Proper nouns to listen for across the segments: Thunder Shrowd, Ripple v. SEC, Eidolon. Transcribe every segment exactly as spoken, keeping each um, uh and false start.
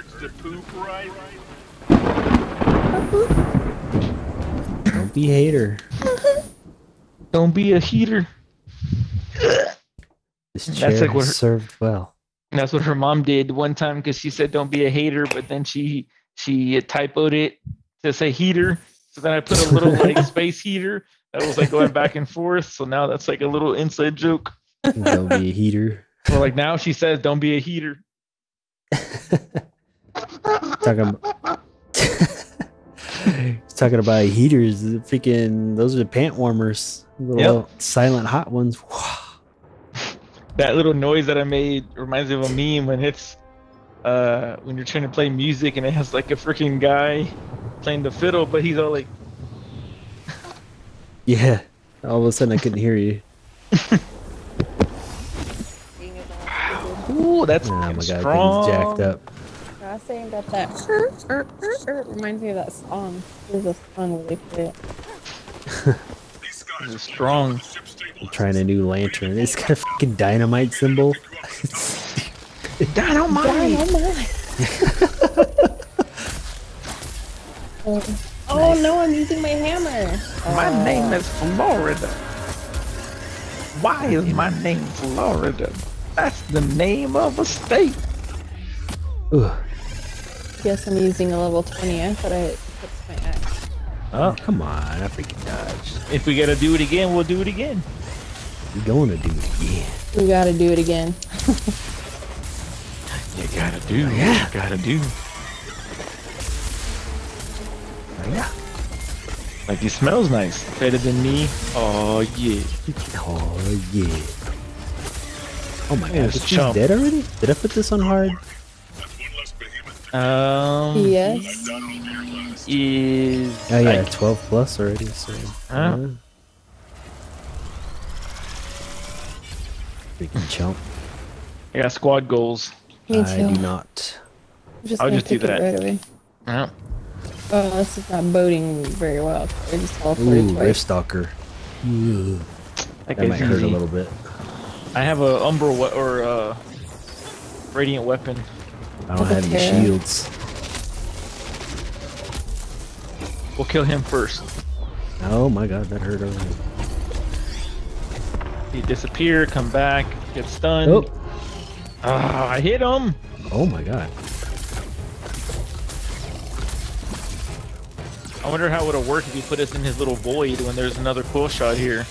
birds to poop right. Don't be a hater. Don't be a heater. This chair that's like what her, served well. That's what her mom did one time because she said don't be a hater, but then she she typoed it to say heater. So then I put a little like space heater that was like going back and forth. So now that's like a little inside joke. Don't be a heater. Or like now she says don't be a heater. Talking about, talking about heaters, freaking those are the pant warmers, little yep. silent hot ones. That little noise that I made reminds me of a meme when it's uh when you're trying to play music and it has like a freaking guy playing the fiddle, but he's all like yeah, all of a sudden I couldn't hear you. Ooh, that's oh my god, strong. Things jacked up. I was saying that that er, er, er, er, reminds me of that song. There's a song where they play it. This is strong. I'm trying a new lantern. It's got a fucking dynamite symbol. Dynamite! Dynamite! um, oh nice. No, I'm using my hammer. My uh, name is Florida. Why is my name Florida? That's the name of a state. Ugh. Guess I'm using a level twenty. I thought I fixed my axe. Oh, come on. I freaking dodged. If we gotta do it again, we'll do it again. We're going to do it again. We gotta do it again. You gotta do it. Yeah. You gotta do yeah. Like, it smells nice. Better than me. Oh, yeah. Oh, yeah. Oh my god, is she dead already? Did I put this on hard? Um, yes. Is... Oh yeah, like... twelve plus already, so... Huh? Yeah. Freaking chump. I got squad goals. Me too. I do not. I'm just I'll just do that. Right away. Yeah. Oh, this is not boding very well. We're just all Ooh, Rift Stalker. Ooh. That, that might easy. Hurt a little bit. I have a umbral we or uh radiant weapon. I don't have any shields. We'll kill him first. Oh my god, that hurt over him. He disappeared, come back, get stunned. Oh. Ah, I hit him! Oh my god. I wonder how it would have worked if he put us in his little void when there's another cool shot here.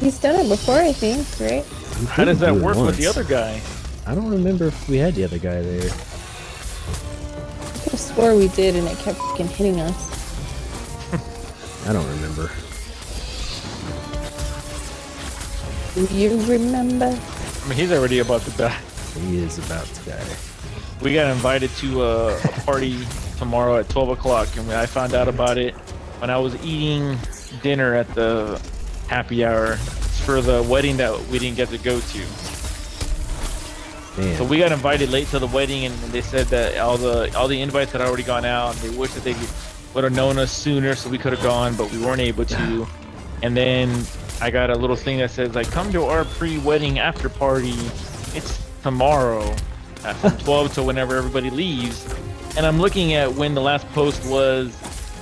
He's done it before, I think, right? How does that work with the other guy? I don't remember if we had the other guy there. I could have swore we did and it kept fucking hitting us. I don't remember. Do you remember? I mean, he's already about to die. He is about to die. We got invited to a, a party tomorrow at twelve o'clock, and I found out about it when I was eating dinner at the happy hour for the wedding that we didn't get to go to. Damn. So we got invited late to the wedding, and they said that all the all the invites had already gone out. And they wished that they would have known us sooner, so we could have gone, but we weren't able to. And then I got a little thing that says like, "Come to our pre-wedding after party. It's tomorrow at from twelve to whenever everybody leaves." And I'm looking at when the last post was,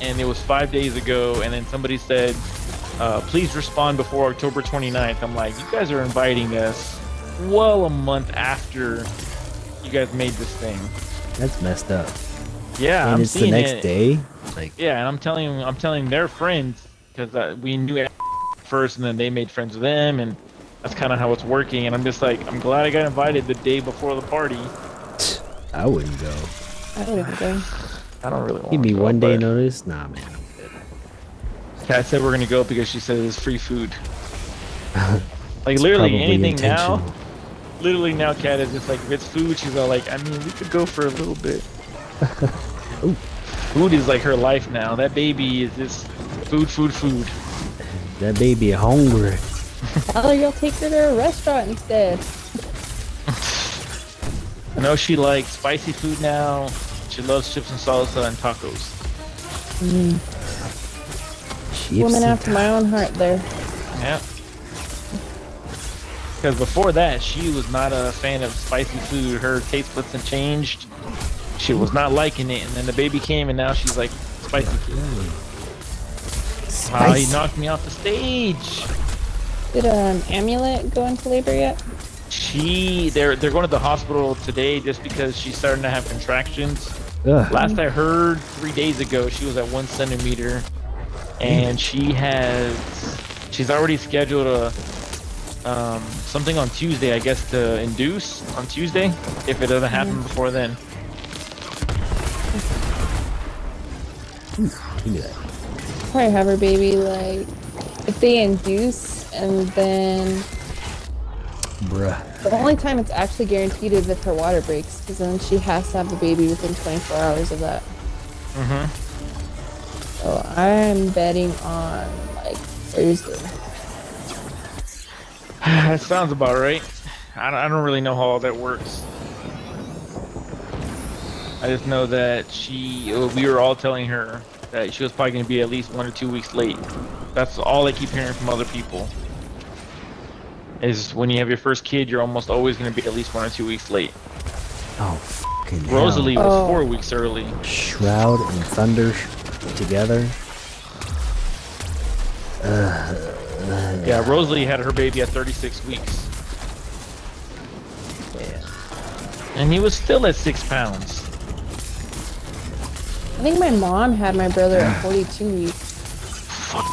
and it was five days ago. And then somebody said, Uh, please respond before October twenty-ninth. I'm like, you guys are inviting us well a month after you guys made this thing. That's messed up. Yeah, and I'm it's seeing the next it. day. Like, yeah, and I'm telling, I'm telling their friends because uh, we knew first, and then they made friends with them, and that's kind of how it's working. And I'm just like, I'm glad I got invited the day before the party. I wouldn't go. I wouldn't go. I don't really want to. Give me go, one day but... notice. Nah, man. I said we're gonna go because she said it's free food. Like literally anything now. Literally now, Kat is just like if it's food, she's all like, I mean, we could go for a little bit. Food is like her life now. That baby is just food, food, food. That baby hungry. Oh, you'll take her to a restaurant instead. I know she likes spicy food now. She loves chips and salsa and tacos. Mm. Woman after my own heart there. Yeah. Because before that, she was not a fan of spicy food. Her taste buds had changed. She was not liking it, and then the baby came, and now she's like, spicy kid. Wow, he knocked me off the stage. Did um Amulet go into labor yet? She, they're they're going to the hospital today just because she's starting to have contractions. Ugh. Last I heard, three days ago, she was at one centimeter, and she has, she's already scheduled a. Um, something on Tuesday, I guess, to induce on Tuesday, if it doesn't happen before then. Probably have her baby, like, if they induce, and then... Bruh. The only time it's actually guaranteed is if her water breaks, because then she has to have the baby within twenty-four hours of that. Mm-hmm. So I'm betting on, like, Thursday. That sounds about right. I don't, I don't really know how all that works. I just know that she, we were all telling her that she was probably going to be at least one or two weeks late. That's all I keep hearing from other people. Is when you have your first kid, you're almost always going to be at least one or two weeks late. Oh, fucking hell. Rosalie was oh. four weeks early. Shroud and Thunder together. Ugh. Yeah, Rosalie had her baby at thirty-six weeks. Yeah. And he was still at six pounds. I think my mom had my brother at forty-two weeks. Fuck.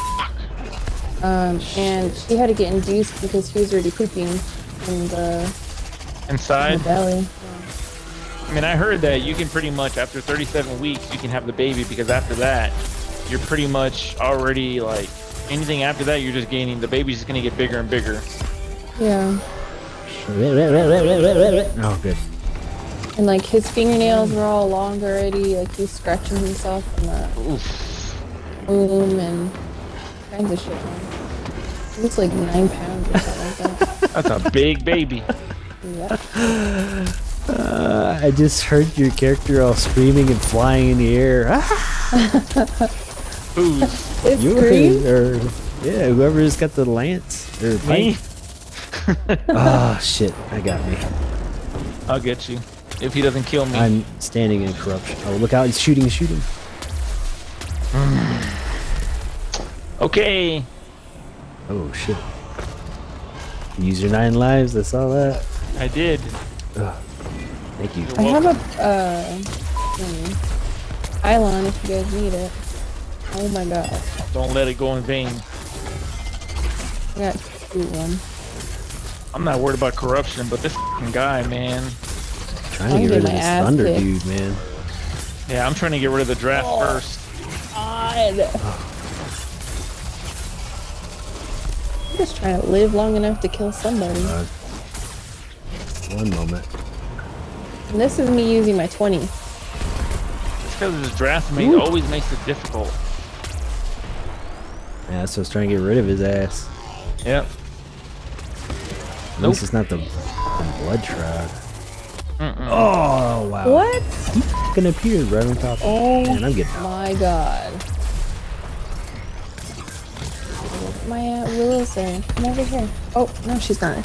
Um, and she had to get induced because he was already pooping in the inside in the belly. I mean, I heard that you can pretty much after thirty-seven weeks you can have the baby, because after that you're pretty much already like. Anything after that, you're just gaining. The baby's just gonna get bigger and bigger. Yeah. Oh, good. And like his fingernails were all long already. Like he's scratching himself in the Oof. womb and kinds of shit. He was like nine pounds or something like that. That's a big baby. Yep. Uh, I just heard your character all screaming and flying in the air. Ah! Who's it's you green? Or yeah, whoever's got the lance or me. Oh shit, I got me. I'll get you if he doesn't kill me. I'm standing in corruption. Oh look out, he's shooting, shooting. Mm. Okay. Oh shit. Use your nine lives. I saw that. I did. Oh, thank you. I have a uh, Pylon if you guys need it. Oh my god. Don't let it go in vain. That's a good one. I'm not worried about corruption, but this guy, man. I'm trying to get, get rid of this thunder kick. dude, man. Yeah, I'm trying to get rid of the draft oh, first. God. Oh. I'm just trying to live long enough to kill somebody. Uh, one moment. And this is me using my twenty. It's because this draft mate always makes it difficult. Yeah, so I was trying to get rid of his ass. Yep. At nope. least it's not the, the blood shroud. Mm -mm. Oh, wow. What? He fucking appeared right on top of oh, man, I'm getting my god. My Aunt Willow's there. Come over here. Oh, no, she's not.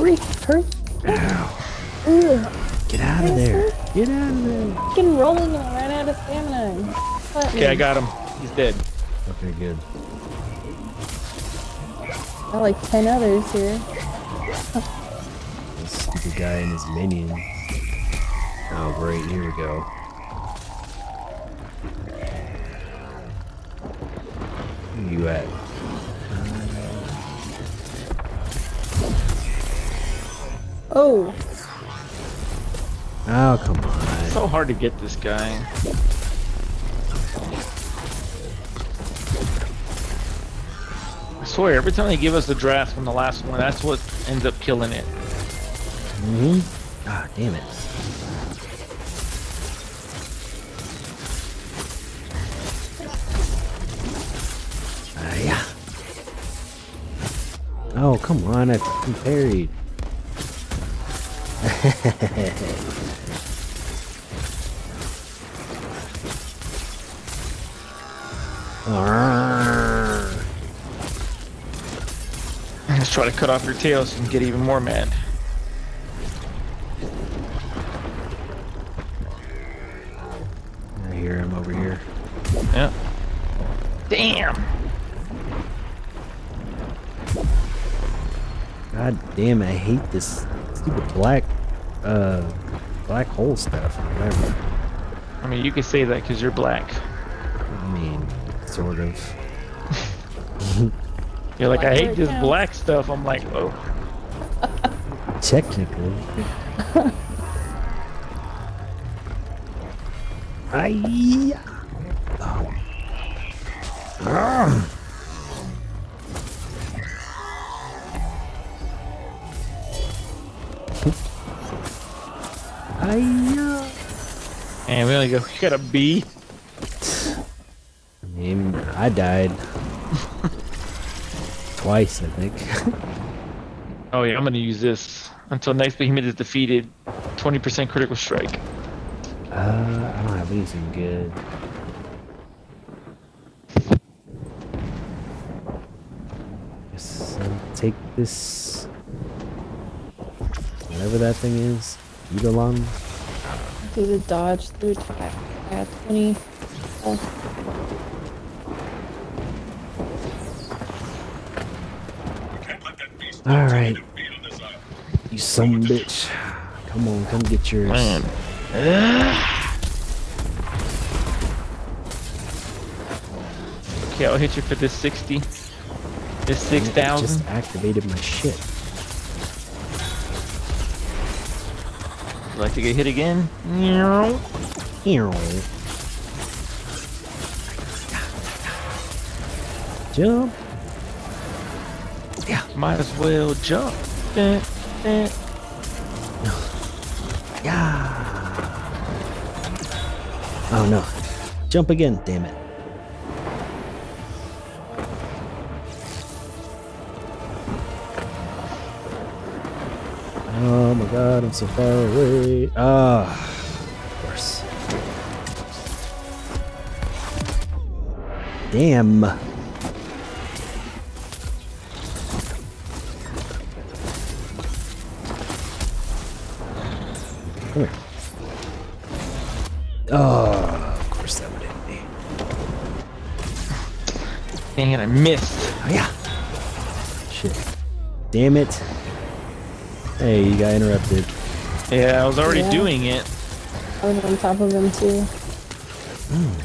Hurry, hurry. Get out of there. Get out of there. Fucking rolling and ran out of stamina. Okay, I got him. He's dead. Okay, good. Got like ten others here. This stupid guy and his minion. Oh great, here we go. Where you at? Oh. Oh come on. It's so hard to get this guy. I swear, every time they give us the draft from the last one, that's what ends up killing it. Mm-hmm. Ah, damn it. Uh, yeah. Oh, come on, I fucking parried. Arrgh. Let's try to cut off your tail so you can get even more mad. hear him over here. Yeah. Damn! God damn, I hate this stupid black, uh, black hole stuff or whatever. I mean, you could say that because you're black. I mean, sort of. You're like, I hate this black stuff. I'm like, whoa. Technically. I. Oh. Ah. And we only go, you got a B? I mean, I died. Twice, I think. Oh yeah, I'm gonna use this. Until next behemoth is defeated, twenty percent critical strike. Uh, I don't have anything good. Guess I'll take this... whatever that thing is. Eidolon. Do the dodge through attack at twenty. Oh. Alright. You son of a bitch. Come on, come get yours. Man. Okay, I'll hit you for this sixty. This six thousand. Just activated my shit. Like to get hit again? No. Jump. Yeah. Might as well jump. Eh, eh. Yeah. Oh no. Jump again, damn it. Oh my god, I'm so far away. Ah, of course. Damn. Come here. Oh, of course that would hit me. Dang it, I missed. Oh yeah. Shit. Damn it. Hey, you got interrupted. Yeah, I was already yeah. doing it. I was on top of him, too. Mm.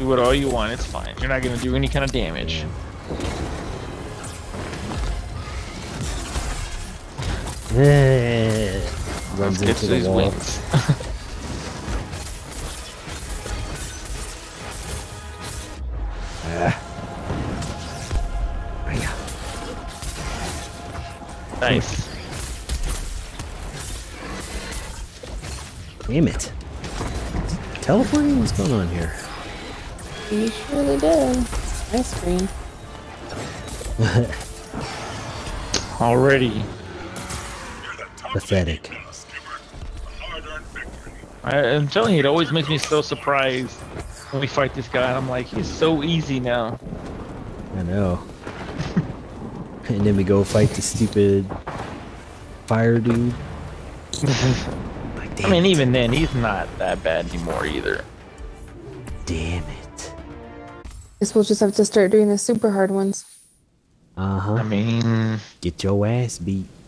Do what all you want, it's fine. You're not going to do any kind of damage. Yeah. Runs into the wall. Wings. ah. Nice. Damn it. Teleporting? What's going on here? You surely did. My screen. Already. Pathetic. I, I'm telling you, it always makes me so surprised when we fight this guy. And I'm like, he's so easy now. I know. And then we go fight the stupid fire dude. Like, I mean, it. even then, he's not that bad anymore either. Damn it. Guess we'll just have to start doing the super hard ones. Uh-huh. I mean... Get your ass beat.